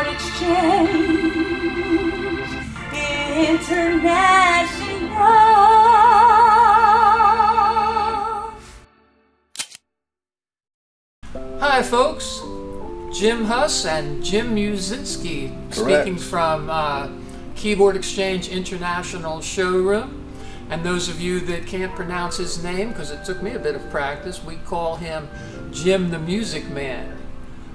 Keyboard Exchange International. Hi folks, Jim Huss and Jim Muszynski speaking from Keyboard Exchange International showroom. And those of you that can't pronounce his name, because it took me a bit of practice, we call him Jim the Music Man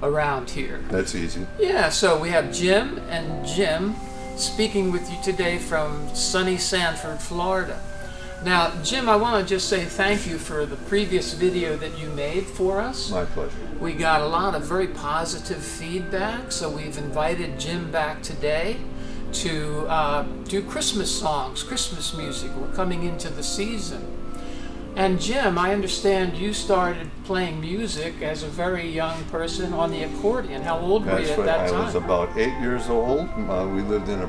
around here. That's easy. Yeah, so we have Jim and Jim speaking with you today from sunny Sanford, Florida. Now, Jim, I want to just say thank you for the previous video that you made for us. My pleasure. We got a lot of very positive feedback, so we've invited Jim back today to do Christmas songs, Christmas music. We're coming into the season. And Jim, I understand you started playing music as a very young person on the accordion. How old were you at that time? I was about 8 years old. We lived in a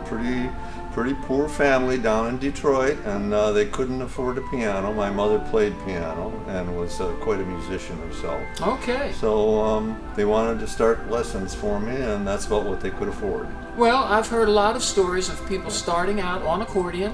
pretty poor family down in Detroit, and they couldn't afford a piano. My mother played piano and was quite a musician herself. Okay. So they wanted to start lessons for me, and that's about what they could afford. Well, I've heard a lot of stories of people starting out on accordion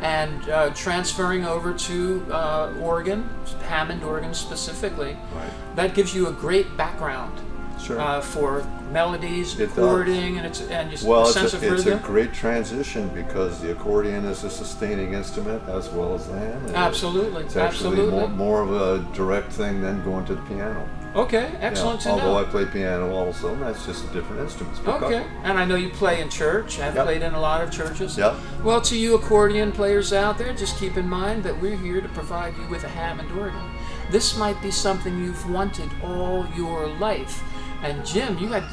and transferring over to organ, Hammond organ specifically. Right. That gives you a great background. Sure. For melodies, recording, and just a sense of rhythm. It's a great transition because the accordion is a sustaining instrument as well as the Hammond. Absolutely. It's actually more of a direct thing than going to the piano. Okay, excellent to know. Although I play piano also, that's just a different instrument. Okay, and I know you play in church. I've played in a lot of churches. Yep. Well, to you accordion players out there, just keep in mind that we're here to provide you with a Hammond organ. This might be something you've wanted all your life. And Jim, you had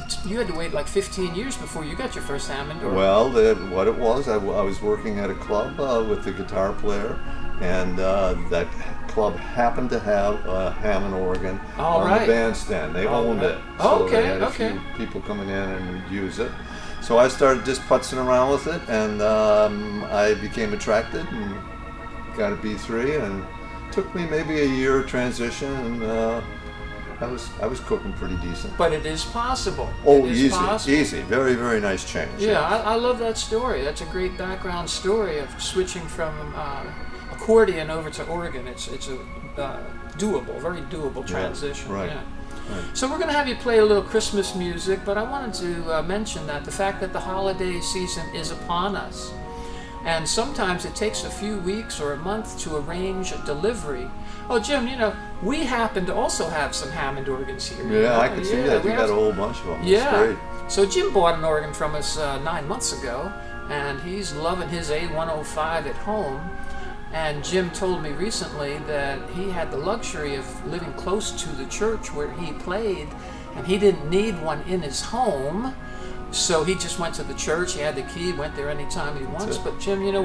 to wait like 15 years before you got your first Hammond organ. Well, what it was, I was working at a club with the guitar player, and that club happened to have a Hammond organ on the bandstand. They owned it. So they had a few people coming in and would use it. So I started just putzing around with it, and I became attracted and got a B3, and it took me maybe a year of transition, and I was cooking pretty decent. But it is possible. Oh, easy. Very, very nice change. Yeah, yeah. I love that story. That's a great background story of switching from accordion over to organ. It's a very doable transition. Right. Yeah. Right. So we're going to have you play a little Christmas music, but I wanted to mention that the fact that the holiday season is upon us, and sometimes it takes a few weeks or a month to arrange a delivery. Oh, Jim, you know, we happen to also have some Hammond organs here. Yeah, I can see that. We got a whole bunch of them. Yeah. That's great. So Jim bought an organ from us 9 months ago, and he's loving his A105 at home. And Jim told me recently that he had the luxury of living close to the church where he played, and he didn't need one in his home. So he just went to the church, he had the key, went there anytime he wants. But Jim, you know,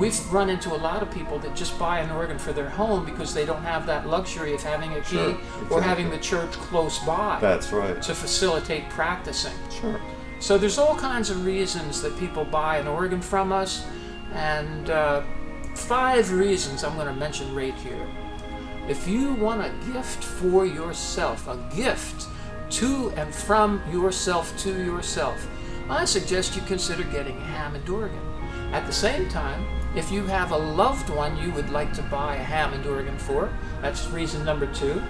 we've run into a lot of people that just buy an organ for their home because they don't have that luxury of having a key or having the church close by. That's right. To facilitate practicing. Sure. So there's all kinds of reasons that people buy an organ from us, and 5 reasons I'm going to mention right here. If you want a gift for yourself, a gift to and from yourself to yourself, I suggest you consider getting a Hammond organ. At the same time, if you have a loved one you would like to buy a Hammond organ for, that's reason number 2.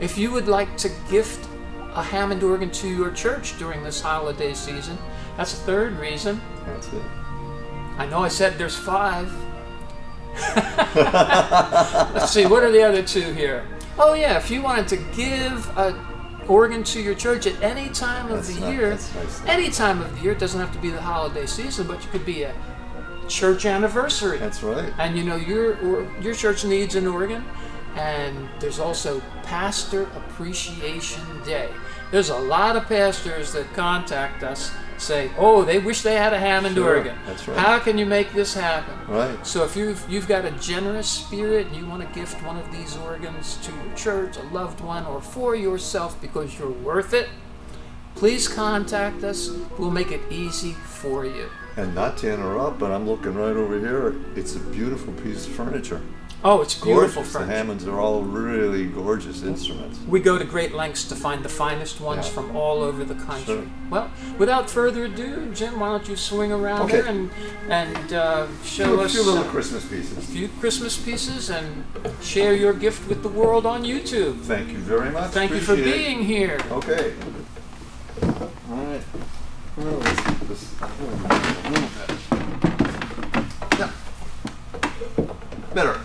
If you would like to gift a Hammond organ to your church during this holiday season, that's the 3rd reason. That's it. I know I said there's 5. Let's see, what are the other 2 here? Oh yeah, if you wanted to give a organ to your church at any time of the year. Nice. Any time of the year. It doesn't have to be the holiday season, but it could be a church anniversary. That's right. And you know, your church needs an organ, and there's also Pastor Appreciation Day. There's a lot of pastors that contact us, say, oh, they wish they had a Hammond organ. That's right. How can you make this happen? Right. So if you've got a generous spirit and you want to gift one of these organs to your church, a loved one, or for yourself because you're worth it, please contact us. We'll make it easy for you. And not to interrupt, but I'm looking right over here. It's a beautiful piece of furniture. Oh, it's beautiful gorgeous. Furniture. The Hammonds are all really gorgeous instruments. We go to great lengths to find the finest ones from all over the country. Sure. Well, without further ado, Jim, why don't you swing around here and show us a few little Christmas pieces. A few Christmas pieces, and share your gift with the world on YouTube. Thank you very much. Thank you for being here. Okay. All right. Well, let's get this a little bit. Yeah. Better.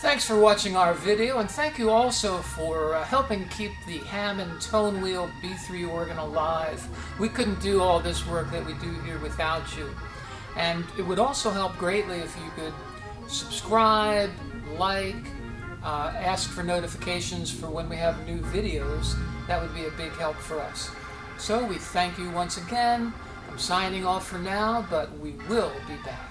Thanks for watching our video, and thank you also for helping keep the Hammond Tone Wheel B3 organ alive. We couldn't do all this work that we do here without you. And it would also help greatly if you could subscribe, like, ask for notifications for when we have new videos. That would be a big help for us. So we thank you once again. I'm signing off for now, but we will be back.